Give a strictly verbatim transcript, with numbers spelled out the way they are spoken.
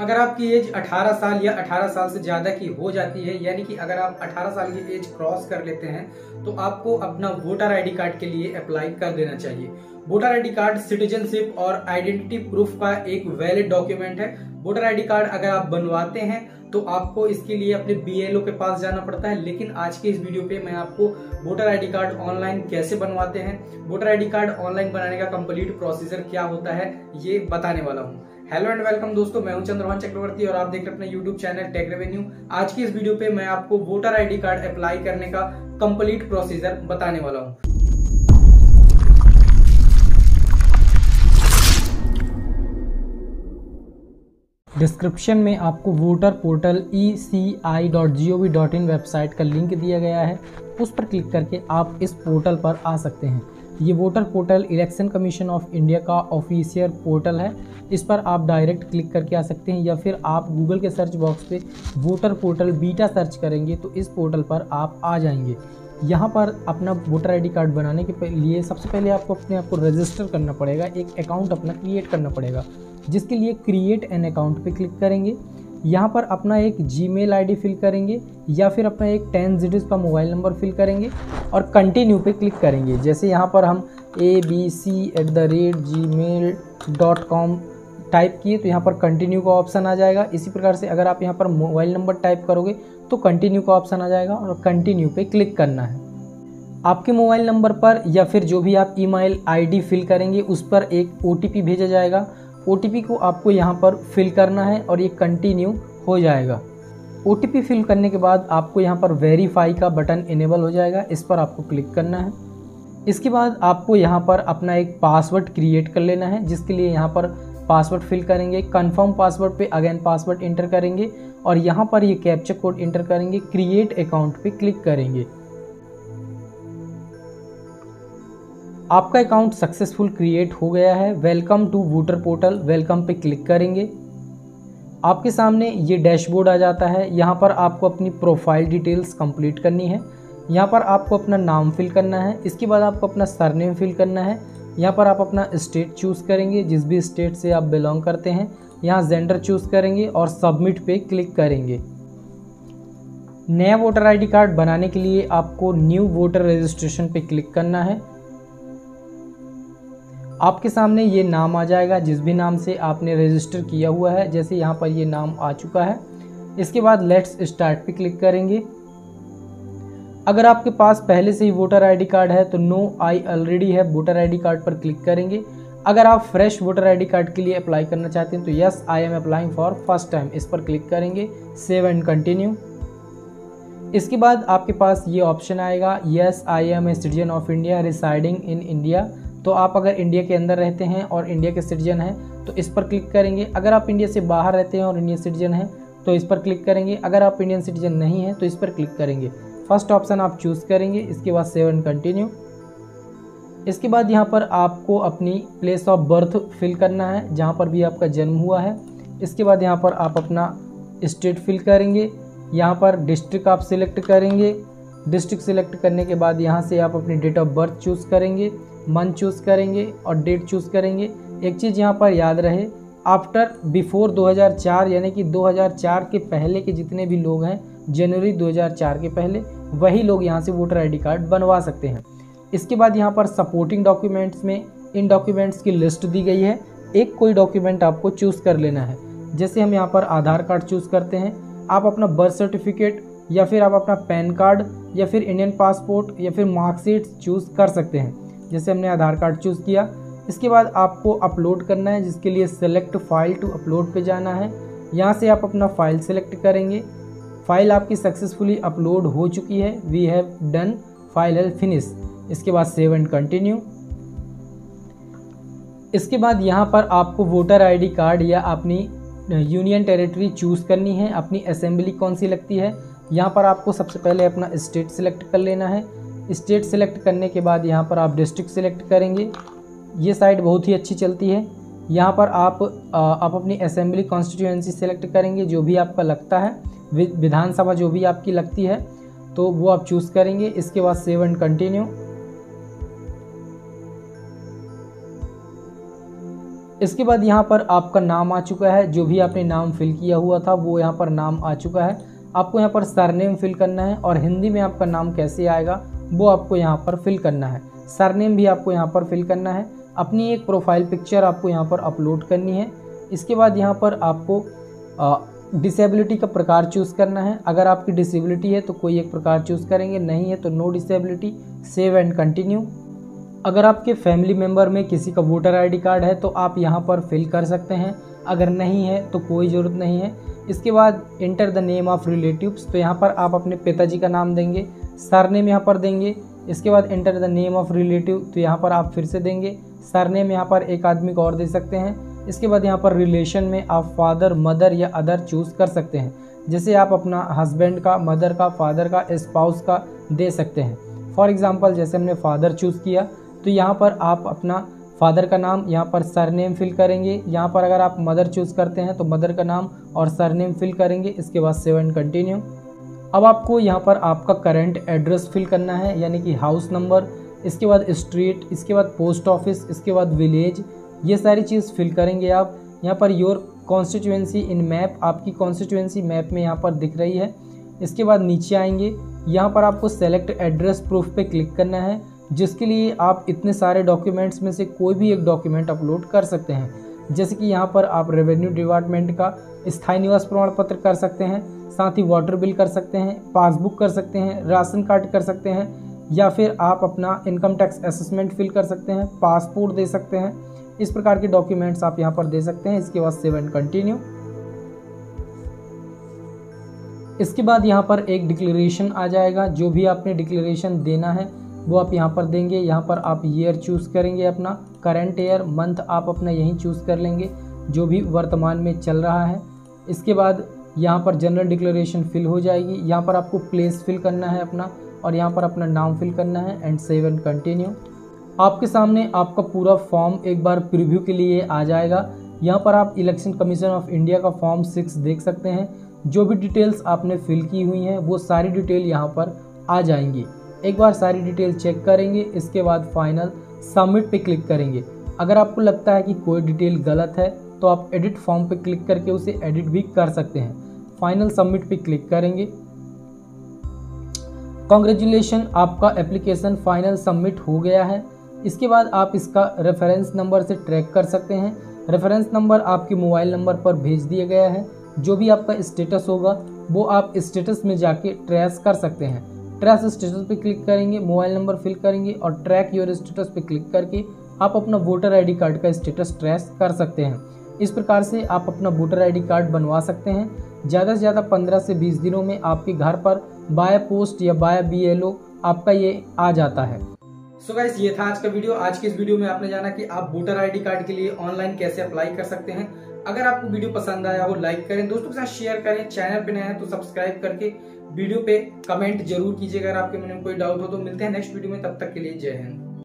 अगर आपकी एज अठारह साल या अठारह साल से ज़्यादा की हो जाती है, यानी कि अगर आप अठारह साल की एज क्रॉस कर लेते हैं तो आपको अपना वोटर आईडी कार्ड के लिए अप्लाई कर देना चाहिए। वोटर आईडी कार्ड सिटीजनशिप और आइडेंटिटी प्रूफ का एक वैलिड डॉक्यूमेंट है। वोटर आईडी कार्ड अगर आप बनवाते हैं तो आपको इसके लिए अपने बीएलओ के पास जाना पड़ता है, लेकिन आज के इस वीडियो पे मैं आपको वोटर आईडी कार्ड ऑनलाइन कैसे बनवाते हैं, वोटर आईडी कार्ड ऑनलाइन बनाने का कंप्लीट प्रोसीजर क्या होता है, ये बताने वाला हूँ। हेलो एंड वेलकम दोस्तों, मैं हूं चंद्रहन चक्रवर्ती और आप देख रहे हैं अपना यूट्यूब चैनल टेक रेवेन्यू। आज की इस वीडियो पे मैं आपको वोटर आईडी कार्ड अप्लाई करने का कंप्लीट प्रोसीजर बताने वाला हूं। डिस्क्रिप्शन में आपको voter portal E C I dot G O V dot in website का लिंक दिया गया है, उस पर क्लिक करके आप इस पोर्टल पर आ सकते हैं। ये voter portal Election commission of India का ऑफिशियल पोर्टल है। इस पर आप डायरेक्ट क्लिक करके आ सकते हैं या फिर आप गूगल के सर्च बॉक्स पे वोटर पोर्टल बीटा सर्च करेंगे तो इस पोर्टल पर आप आ जाएंगे। यहाँ पर अपना वोटर आईडी कार्ड बनाने के लिए सबसे पहले आपको अपने आप को रजिस्टर करना पड़ेगा, एक अकाउंट अपना क्रिएट करना पड़ेगा, जिसके लिए क्रिएट एन अकाउंट पे क्लिक करेंगे। यहाँ पर अपना एक जीमेल आईडी फिल करेंगे या फिर अपना एक टेन डिजिट का मोबाइल नंबर फिल करेंगे और कंटिन्यू पे क्लिक करेंगे। जैसे यहाँ पर हम A B C at the rate G mail dot com type किए तो यहाँ पर कंटिन्यू का ऑप्शन आ जाएगा। इसी प्रकार से अगर आप यहाँ पर मोबाइल नंबर टाइप करोगे तो कंटिन्यू का ऑप्शन आ जाएगा और कंटिन्यू पे क्लिक करना है। आपके मोबाइल नंबर पर या फिर जो भी आप ईमेल आईडी फिल करेंगे उस पर एक ओटीपी भेजा जाएगा। ओटीपी को आपको यहाँ पर फिल करना है और ये कंटिन्यू हो जाएगा। ओटीपी फिल करने के बाद आपको यहाँ पर वेरीफाई का बटन इनेबल हो जाएगा, इस पर आपको क्लिक करना है। इसके बाद आपको यहाँ पर अपना एक पासवर्ड क्रिएट कर लेना है, जिसके लिए यहाँ पर पासवर्ड फिल करेंगे। कंफर्म पासवर्ड पे अगेन पासवर्ड इंटर करेंगे और यहाँ पर ये कैप्चा कोड इंटर करेंगे। क्रिएट अकाउंट पे क्लिक करेंगे। आपका अकाउंट सक्सेसफुल क्रिएट हो गया है। Welcome to voter portal, welcome पे क्लिक करेंगे। आपके सामने ये डैशबोर्ड आ जाता है। यहाँ पर आपको अपनी प्रोफाइल डिटेल्स कंप्लीट करनी है। यहाँ पर आपको अपना नाम फिल करना है, इसके बाद आपको अपना सरनेम फिल करना है। यहाँ पर आप अपना स्टेट चूज़ करेंगे, जिस भी स्टेट से आप बिलोंग करते हैं। यहाँ जेंडर चूज़ करेंगे और सबमिट पे क्लिक करेंगे। नया वोटर आईडी कार्ड बनाने के लिए आपको न्यू वोटर रजिस्ट्रेशन पे क्लिक करना है। आपके सामने ये नाम आ जाएगा, जिस भी नाम से आपने रजिस्टर किया हुआ है। जैसे यहाँ पर ये नाम आ चुका है। इसके बाद लेट्स स्टार्ट पे क्लिक करेंगे। अगर आपके पास पहले से ही वोटर आईडी कार्ड है तो नो आई ऑलरेडी है वोटर आईडी कार्ड पर क्लिक करेंगे। अगर आप फ्रेश वोटर आईडी कार्ड के लिए अप्लाई करना चाहते हैं तो yes I am applying for first time, इस पर क्लिक करेंगे। Save and continue. इसके बाद आपके पास ये ऑप्शन आएगा, yes I am a citizen of India residing in India. तो आप अगर इंडिया के अंदर रहते हैं और इंडिया के सिटीजन हैं तो इस पर क्लिक करेंगे। अगर आप इंडिया से बाहर रहते हैं और इंडियन सिटीजन हैं तो इस पर क्लिक करेंगे। अगर आप इंडियन सिटीजन नहीं हैं तो इस पर क्लिक करेंगे। फर्स्ट ऑप्शन आप चूज़ करेंगे। इसके बाद सेव एंड कंटिन्यू। इसके बाद यहाँ पर आपको अपनी प्लेस ऑफ बर्थ फिल करना है, जहाँ पर भी आपका जन्म हुआ है। इसके बाद यहाँ पर आप अपना स्टेट फिल करेंगे। यहाँ पर डिस्ट्रिक्ट आप सिलेक्ट करेंगे। डिस्ट्रिक्ट सिलेक्ट करने के बाद यहाँ से आप अपनी डेट ऑफ बर्थ चूज़ करेंगे, मंथ चूज़ करेंगे और डेट चूज़ करेंगे। एक चीज़ यहाँ पर याद रहे, आफ्टर बिफोर दो हज़ार चार यानी कि दो हज़ार चार के पहले के जितने भी लोग हैं, जनवरी दो हज़ार चार के पहले, वही लोग यहाँ से वोटर आईडी कार्ड बनवा सकते हैं। इसके बाद यहाँ पर सपोर्टिंग डॉक्यूमेंट्स में इन डॉक्यूमेंट्स की लिस्ट दी गई है। एक कोई डॉक्यूमेंट आपको चूज़ कर लेना है। जैसे हम यहाँ पर आधार कार्ड चूज़ करते हैं। आप अपना बर्थ सर्टिफिकेट या फिर आप अपना पैन कार्ड या फिर इंडियन पासपोर्ट या फिर मार्कशीट चूज़ कर सकते हैं। जैसे हमने आधार कार्ड चूज़ किया। इसके बाद आपको अपलोड करना है, जिसके लिए सेलेक्ट फाइल टू अपलोड पे जाना है। यहाँ से आप अपना फ़ाइल सेलेक्ट करेंगे। फ़ाइल आपकी सक्सेसफुली अपलोड हो चुकी है। We have done, file has finish. इसके बाद सेव एंड कंटिन्यू। इसके बाद यहाँ पर आपको वोटर आईडी कार्ड या अपनी यूनियन टेरिटरी चूज़ करनी है। अपनी असेंबली कौन सी लगती है, यहाँ पर आपको सबसे पहले अपना स्टेट सेलेक्ट कर लेना है। स्टेट सेलेक्ट करने के बाद यहाँ पर आप डिस्ट्रिक्ट सेलेक्ट करेंगे। ये साइट बहुत ही अच्छी चलती है। यहाँ पर आप आप अपनी असेंबली कॉन्स्टिट्यूएंसी सेलेक्ट करेंगे, जो भी आपका लगता है, विधानसभा जो भी आपकी लगती है तो वो आप चूज़ करेंगे। इसके बाद सेव एंड कंटिन्यू। इसके बाद यहाँ पर आपका नाम आ चुका है, जो भी आपने नाम फिल किया हुआ था वो यहाँ पर नाम आ चुका है। आपको यहाँ पर सरनेम फिल करना है और हिंदी में आपका नाम कैसे आएगा वो आपको यहाँ पर फिल करना है। सरनेम भी आपको यहाँ पर फिल करना है। अपनी एक प्रोफाइल पिक्चर आपको यहाँ पर अपलोड करनी है। इसके बाद यहाँ पर आपको डिसेबिलिटी का प्रकार चूज़ करना है। अगर आपकी डिसेबिलिटी है तो कोई एक प्रकार चूज़ करेंगे, नहीं है तो no disability, save and continue. अगर आपके फैमिली मेम्बर में किसी का वोटर आईडी कार्ड है तो आप यहाँ पर फिल कर सकते हैं, अगर नहीं है तो कोई ज़रूरत नहीं है। इसके बाद enter the name of relatives, तो यहाँ पर आप अपने पिताजी का नाम देंगे, सरनेम यहाँ पर देंगे। इसके बाद enter the name of relative, तो यहाँ पर आप फिर से देंगे, सरनेम यहाँ पर एक आदमी को और दे सकते हैं। इसके बाद यहाँ पर रिलेशन में आप फादर, मदर या अदर चूज़ कर सकते हैं, जैसे आप अपना हस्बैंड का, मदर का, फादर का, स्पाउस का दे सकते हैं। फॉर एग्ज़ाम्पल जैसे हमने फादर चूज़ किया तो यहाँ पर आप अपना फादर का नाम, यहाँ पर सरनेम फिल करेंगे। यहाँ पर अगर आप मदर चूज़ करते हैं तो मदर का नाम और सरनेम फिल करेंगे। इसके बाद सेव एंड कंटिन्यू। अब आपको यहाँ पर आपका करंट एड्रेस फिल करना है, यानी कि हाउस नंबर, इसके बाद स्ट्रीट, इसके बाद पोस्ट ऑफिस, इसके बाद विलेज, ये सारी चीज़ फिल करेंगे आप। यहाँ पर योर कॉन्स्टिट्यूएंसी इन मैप, आपकी कॉन्स्टिट्यूएंसी मैप में यहाँ पर दिख रही है। इसके बाद नीचे आएंगे, यहाँ पर आपको सेलेक्ट एड्रेस प्रूफ पे क्लिक करना है, जिसके लिए आप इतने सारे डॉक्यूमेंट्स में से कोई भी एक डॉक्यूमेंट अपलोड कर सकते हैं। जैसे कि यहाँ पर आप रेवेन्यू डिपार्टमेंट का स्थायी निवास प्रमाण पत्र कर सकते हैं, साथ ही वाटर बिल कर सकते हैं, पासबुक कर सकते हैं, राशन कार्ड कर सकते हैं, या फिर आप अपना इनकम टैक्स असेसमेंट फिल कर सकते हैं, पासपोर्ट दे सकते हैं। इस प्रकार के डॉक्यूमेंट्स आप यहाँ पर दे सकते हैं। इसके बाद सेव एंड कंटिन्यू। इसके बाद यहाँ पर एक डिक्लेरेशन आ जाएगा, जो भी आपने डिक्लेरेशन देना है वो आप यहाँ पर देंगे। यहाँ पर आप ईयर चूज़ करेंगे, अपना करंट ईयर, मंथ आप अपना यहीं चूज़ कर लेंगे जो भी वर्तमान में चल रहा है। इसके बाद यहाँ पर जनरल डिक्लेरेशन फिल हो जाएगी। यहाँ पर आपको प्लेस फिल करना है अपना, और यहाँ पर अपना नाम फिल करना है एंड सेव एंड कंटिन्यू। आपके सामने आपका पूरा फॉर्म एक बार प्रीव्यू के लिए आ जाएगा। यहाँ पर आप इलेक्शन कमीशन ऑफ इंडिया का फॉर्म सिक्स देख सकते हैं। जो भी डिटेल्स आपने फिल की हुई हैं वो सारी डिटेल यहाँ पर आ जाएंगी। एक बार सारी डिटेल चेक करेंगे, इसके बाद फाइनल सबमिट पे क्लिक करेंगे। अगर आपको लगता है कि कोई डिटेल गलत है तो आप एडिट फॉर्म पे क्लिक करके उसे एडिट भी कर सकते हैं। फाइनल सबमिट पे क्लिक करेंगे। कॉन्ग्रेचुलेशन, आपका एप्लीकेशन फाइनल सबमिट हो गया है। इसके बाद आप इसका रेफरेंस नंबर से ट्रैक कर सकते हैं। रेफरेंस नंबर आपके मोबाइल नंबर पर भेज दिया गया है। जो भी आपका स्टेटस होगा वो आप स्टेटस में जाके ट्रेस कर सकते हैं। ट्रैक स्टेटस पे क्लिक करेंगे, मोबाइल नंबर फिल करेंगे और ट्रैक योर स्टेटस पे क्लिक करके आप अपना वोटर आईडी कार्ड का स्टेटस ट्रैस कर सकते हैं। इस प्रकार से आप अपना वोटर आईडी कार्ड बनवा सकते हैं। ज़्यादा से ज़्यादा पंद्रह से बीस दिनों में आपके घर पर बाय पोस्ट या बाय बीएलओ आपका ये आ जाता है। सो गाइस, ये था आज का वीडियो। आज के इस वीडियो में आपने जाना कि आप वोटर आईडी कार्ड के लिए ऑनलाइन कैसे अप्लाई कर सकते हैं। अगर आपको वीडियो पसंद आया हो लाइक करें, दोस्तों के साथ शेयर करें। चैनल पे नए हैं तो सब्सक्राइब करके वीडियो पे कमेंट जरूर कीजिएगा अगर आपके मन में कोई डाउट हो। तो मिलते हैं नेक्स्ट वीडियो में, तब तक के लिए जय हिंद।